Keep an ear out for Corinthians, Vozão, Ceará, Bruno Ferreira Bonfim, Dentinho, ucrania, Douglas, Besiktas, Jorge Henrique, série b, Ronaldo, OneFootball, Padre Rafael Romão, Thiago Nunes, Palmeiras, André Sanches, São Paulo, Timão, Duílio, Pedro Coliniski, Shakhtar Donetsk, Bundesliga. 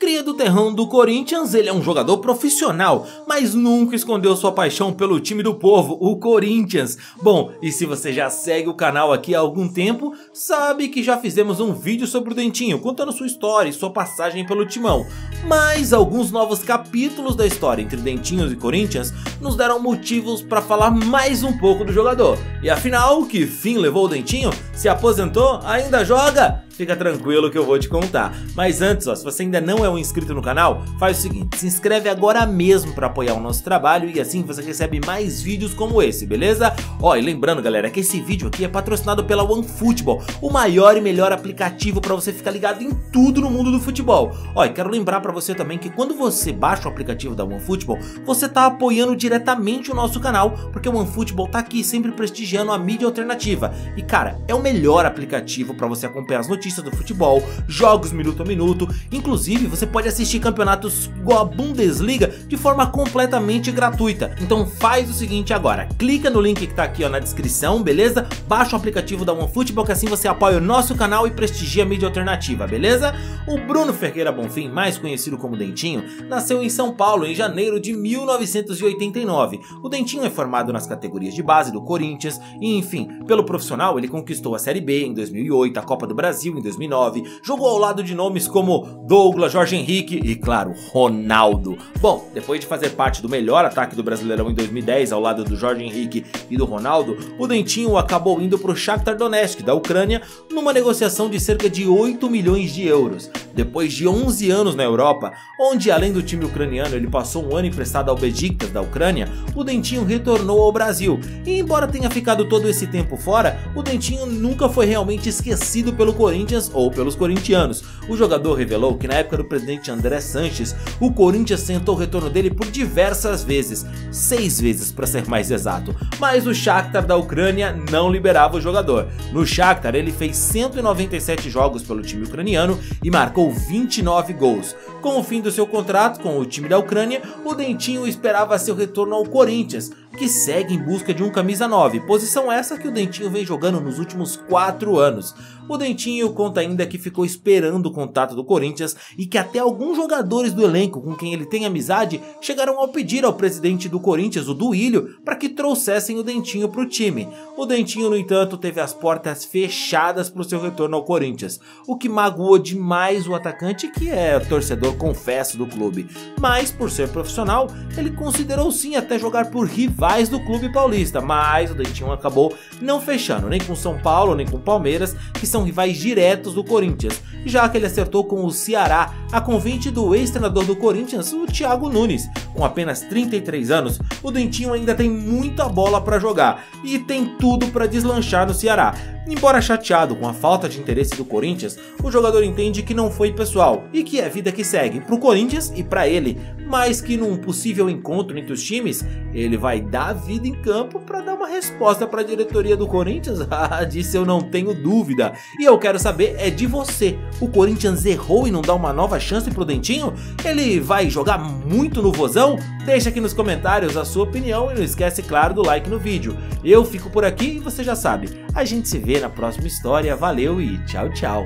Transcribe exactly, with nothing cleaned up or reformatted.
Cria do terrão do Corinthians, ele é um jogador profissional, mas nunca escondeu sua paixão pelo time do povo, o Corinthians. Bom, e se você já segue o canal aqui há algum tempo, sabe que já fizemos um vídeo sobre o Dentinho, contando sua história e sua passagem pelo timão. Mas alguns novos capítulos da história entre Dentinhos e Corinthians nos deram motivos para falar mais um pouco do jogador. E afinal, que fim levou o Dentinho? Se aposentou? Ainda joga? Fica tranquilo que eu vou te contar. Mas antes, ó, se você ainda não é um inscrito no canal, faz o seguinte, se inscreve agora mesmo para apoiar o nosso trabalho e assim você recebe mais vídeos como esse, beleza? Ó, e lembrando, galera, que esse vídeo aqui é patrocinado pela OneFootball, o maior e melhor aplicativo para você ficar ligado em tudo no mundo do futebol. Ó, e quero lembrar para você também que quando você baixa o aplicativo da OneFootball, você tá apoiando diretamente o nosso canal, porque o OneFootball tá aqui sempre prestigiando a mídia alternativa. E cara, é o melhor aplicativo para você acompanhar as notícias do futebol, jogos minuto a minuto, inclusive você pode assistir campeonatos igual a Bundesliga de forma completamente gratuita. Então faz o seguinte agora, clica no link que tá aqui ó, na descrição, beleza? Baixa o aplicativo da OneFootball que assim você apoia o nosso canal e prestigia a mídia alternativa, beleza? O Bruno Ferreira Bonfim, mais conhecido como Dentinho, nasceu em São Paulo em janeiro de mil novecentos e oitenta e nove. O Dentinho é formado nas categorias de base do Corinthians e enfim, pelo profissional ele conquistou a Série B em dois mil e oito, a Copa do Brasil em dois mil e nove, jogou ao lado de nomes como Douglas, Jorge Henrique e, claro, Ronaldo. Bom, depois de fazer parte do melhor ataque do Brasileirão em dois mil e dez, ao lado do Jorge Henrique e do Ronaldo, o Dentinho acabou indo para o Shakhtar Donetsk, da Ucrânia, numa negociação de cerca de oito milhões de euros. Depois de onze anos na Europa, onde além do time ucraniano ele passou um ano emprestado ao Besiktas, da Ucrânia, o Dentinho retornou ao Brasil. E embora tenha ficado todo esse tempo fora, o Dentinho nunca foi realmente esquecido pelo Corinthians ou pelos corintianos. O jogador revelou que na época do presidente André Sanches, o Corinthians tentou o retorno dele por diversas vezes, seis vezes para ser mais exato, mas o Shakhtar da Ucrânia não liberava o jogador. No Shakhtar ele fez cento e noventa e sete jogos pelo time ucraniano e marcou vinte e nove gols. Com o fim do seu contrato com o time da Ucrânia, o Dentinho esperava seu retorno ao Corinthians, que segue em busca de um camisa nove, posição essa que o Dentinho vem jogando nos últimos quatro anos. O Dentinho conta ainda que ficou esperando o contato do Corinthians e que até alguns jogadores do elenco com quem ele tem amizade chegaram a pedir ao presidente do Corinthians, o Duílio, para que trouxessem o Dentinho para o time. O Dentinho, no entanto, teve as portas fechadas para o seu retorno ao Corinthians, o que magoou demais o atacante, que é torcedor confesso do clube. Mas, por ser profissional, ele considerou sim até jogar por rival do clube paulista, mas o Dentinho acabou não fechando, nem com São Paulo, nem com Palmeiras, que são rivais diretos do Corinthians, já que ele acertou com o Ceará, a convite do ex-treinador do Corinthians, o Thiago Nunes. Com apenas trinta e três anos, o Dentinho ainda tem muita bola para jogar e tem tudo para deslanchar no Ceará. Embora chateado com a falta de interesse do Corinthians, o jogador entende que não foi pessoal e que é a vida que segue para o Corinthians e para ele, mas que num possível encontro entre os times, ele vai dar a vida em campo para dar uma resposta para a diretoria do Corinthians. Ah, disso eu não tenho dúvida. E eu quero saber é de você. O Corinthians errou e não dá uma nova chance pro Dentinho? Ele vai jogar muito no Vozão? Deixa aqui nos comentários a sua opinião e não esquece, claro, do like no vídeo. Eu fico por aqui e você já sabe, a gente se vê na próxima história, valeu e tchau, tchau!